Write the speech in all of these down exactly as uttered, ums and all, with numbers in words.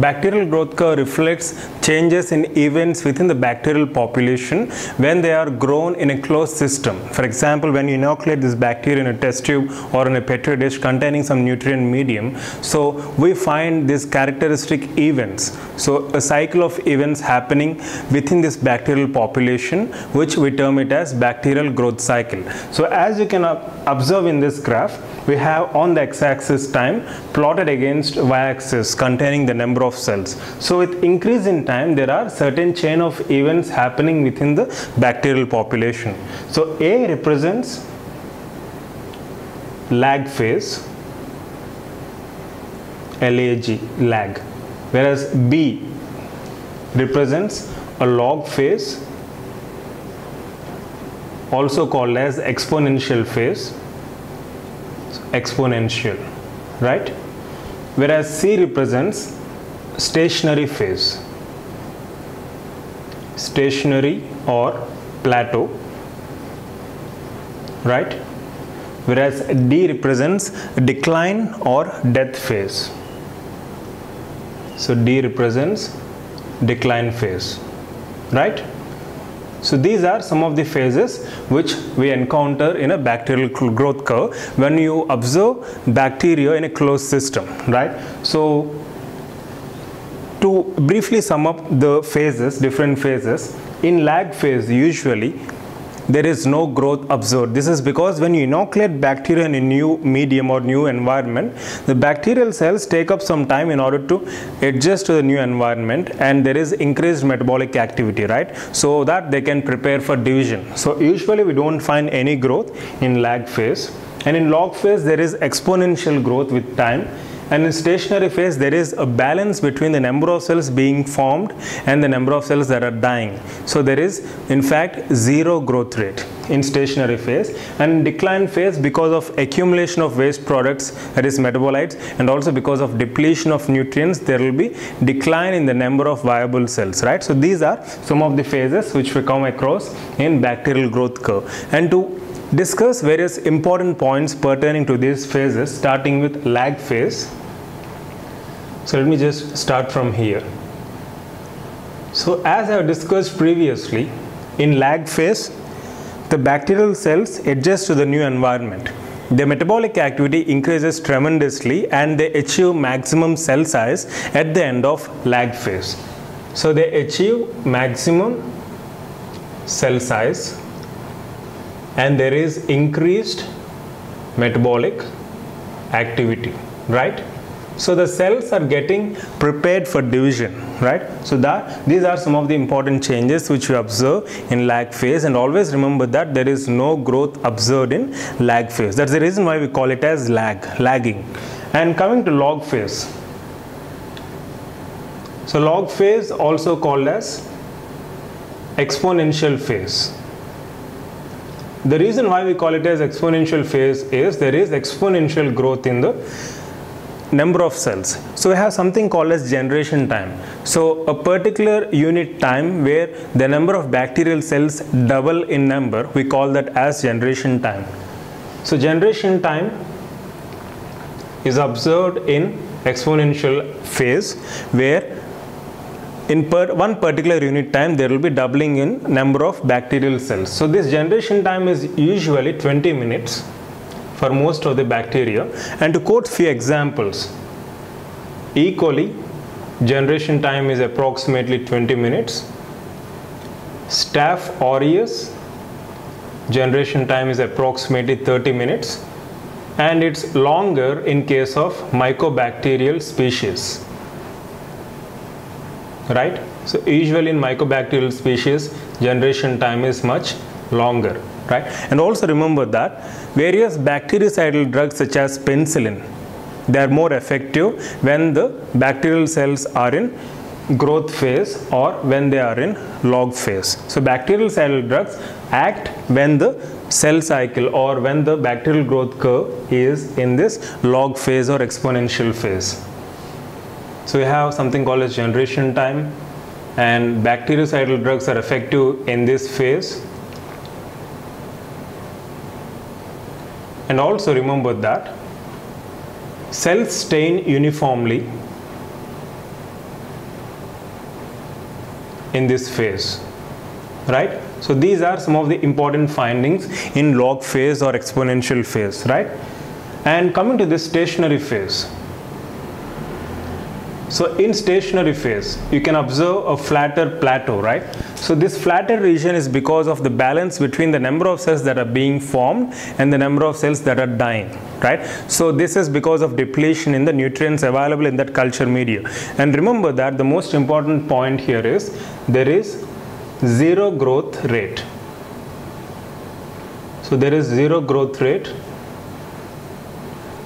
Bacterial growth curve reflects changes in events within the bacterial population when they are grown in a closed system. For example, when you inoculate this bacteria in a test tube or in a petri dish containing some nutrient medium, so we find these characteristic events. So a cycle of events happening within this bacterial population, which we term it as bacterial growth cycle. So as you can observe in this graph, we have on the x-axis time plotted against y-axis containing the number of cells. So with increase in time, there are certain chain of events happening within the bacterial population. So A represents lag phase, L A G, lag, whereas B represents a log phase, also called as exponential phase, exponential, right? Whereas C represents stationary phase, stationary or plateau, right? Whereas D represents decline or death phase. So D represents decline phase, right? So these are some of the phases which we encounter in a bacterial growth curve when you observe bacteria in a closed system, right? So to briefly sum up the phases, different phases, in lag phase usually there is no growth observed. This is because when you inoculate bacteria in a new medium or new environment, the bacterial cells take up some time in order to adjust to the new environment, and there is increased metabolic activity, right? So that they can prepare for division. So usually we don't find any growth in lag phase, and in log phase there is exponential growth with time. And in stationary phase, there is a balance between the number of cells being formed and the number of cells that are dying. So there is, in fact, zero growth rate in stationary phase. And in decline phase, because of accumulation of waste products, that is metabolites, and also because of depletion of nutrients, there will be decline in the number of viable cells, right? So these are some of the phases which we come across in bacterial growth curve. And to discuss various important points pertaining to these phases, starting with lag phase. So let me just start from here. So as I discussed previously, in lag phase, the bacterial cells adjust to the new environment. Their metabolic activity increases tremendously and they achieve maximum cell size at the end of lag phase. So they achieve maximum cell size and there is increased metabolic activity, right? So the cells are getting prepared for division, right? So that these are some of the important changes which we observe in lag phase, and always remember that there is no growth observed in lag phase. That's the reason why we call it as lag, lagging. And coming to log phase. So log phase also called as exponential phase. The reason why we call it as exponential phase is there is exponential growth in the number of cells. So we have something called as generation time. So a particular unit time where the number of bacterial cells double in number, we call that as generation time. So generation time is observed in exponential phase where in per one particular unit time there will be doubling in number of bacterial cells. So this generation time is usually twenty minutes. For most of the bacteria. And to quote few examples, E. coli generation time is approximately twenty minutes. Staph aureus generation time is approximately thirty minutes, and it's longer in case of mycobacterial species, right? So usually in mycobacterial species generation time is much longer, right? And also remember that various bactericidal drugs such as penicillin, they are more effective when the bacterial cells are in growth phase or when they are in log phase. So bactericidal drugs act when the cell cycle or when the bacterial growth curve is in this log phase or exponential phase. So we have something called as generation time, and bactericidal drugs are effective in this phase. And also remember that cells stain uniformly in this phase, right? So these are some of the important findings in log phase or exponential phase, right? And coming to this stationary phase. So in stationary phase, you can observe a flatter plateau, right? So this flatter region is because of the balance between the number of cells that are being formed and the number of cells that are dying, right? So this is because of depletion in the nutrients available in that culture media. And remember that the most important point here is there is zero growth rate. So there is zero growth rate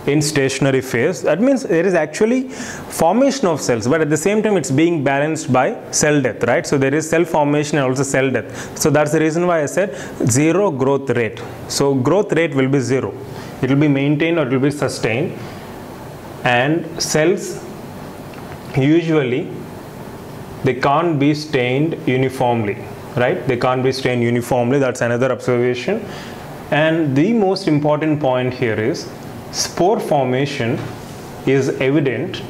in stationary phase. That means there is actually formation of cells, but at the same time it's being balanced by cell death, right? So there is cell formation and also cell death. So that's the reason why I said zero growth rate. So growth rate will be zero. It will be maintained or it will be sustained, and cells usually they can't be stained uniformly, right? They can't be stained uniformly. That's another observation. And the most important point here is spore formation is evident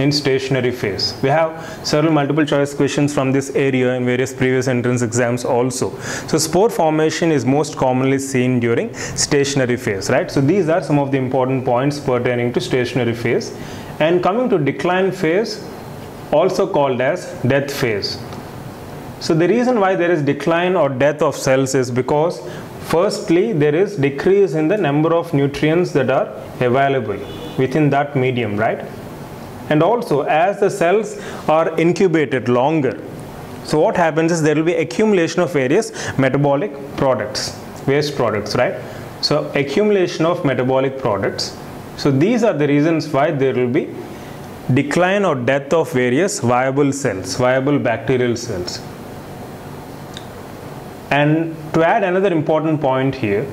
in stationary phase. We have several multiple choice questions from this area in various previous entrance exams also. So spore formation is most commonly seen during stationary phase, right? So these are some of the important points pertaining to stationary phase. And coming to decline phase, also called as death phase. So the reason why there is decline or death of cells is because firstly, there is decrease in the number of nutrients that are available within that medium, right? And also as the cells are incubated longer, so what happens is there will be accumulation of various metabolic products, waste products, right? So accumulation of metabolic products. So these are the reasons why there will be decline or death of various viable cells, viable bacterial cells. And to add another important point here,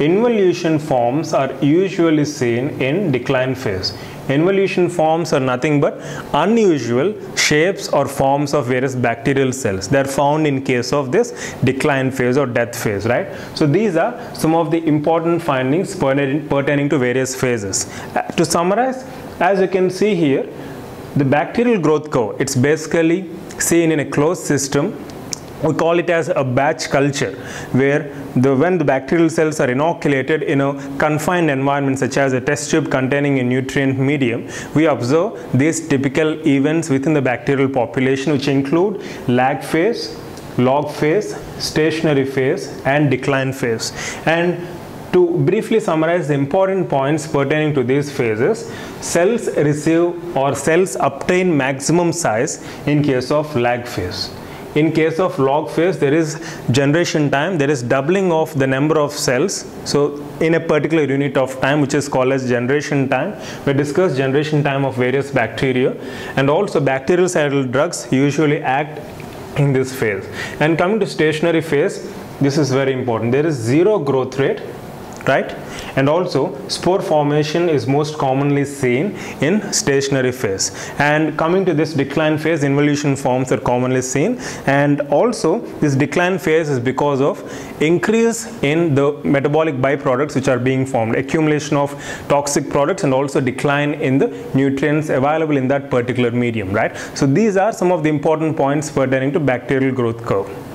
involution forms are usually seen in decline phase. Involution forms are nothing but unusual shapes or forms of various bacterial cells. They are found in case of this decline phase or death phase, right? So these are some of the important findings pertaining to various phases. To summarize, as you can see here, the bacterial growth curve, it's basically seen in a closed system. We call it as a batch culture, where the, when the bacterial cells are inoculated in a confined environment such as a test tube containing a nutrient medium, we observe these typical events within the bacterial population, which include lag phase, log phase, stationary phase and decline phase. And to briefly summarize the important points pertaining to these phases, cells receive or cells obtain maximum size in case of lag phase. In case of log phase, there is generation time, there is doubling of the number of cells, so in a particular unit of time, which is called as generation time. We discuss generation time of various bacteria, and also bactericidal drugs usually act in this phase. And coming to stationary phase, this is very important. There is zero growth rate, right? And also spore formation is most commonly seen in stationary phase. And coming to this decline phase, involution forms are commonly seen, and also this decline phase is because of increase in the metabolic byproducts which are being formed, accumulation of toxic products, and also decline in the nutrients available in that particular medium, right? So these are some of the important points pertaining to bacterial growth curve.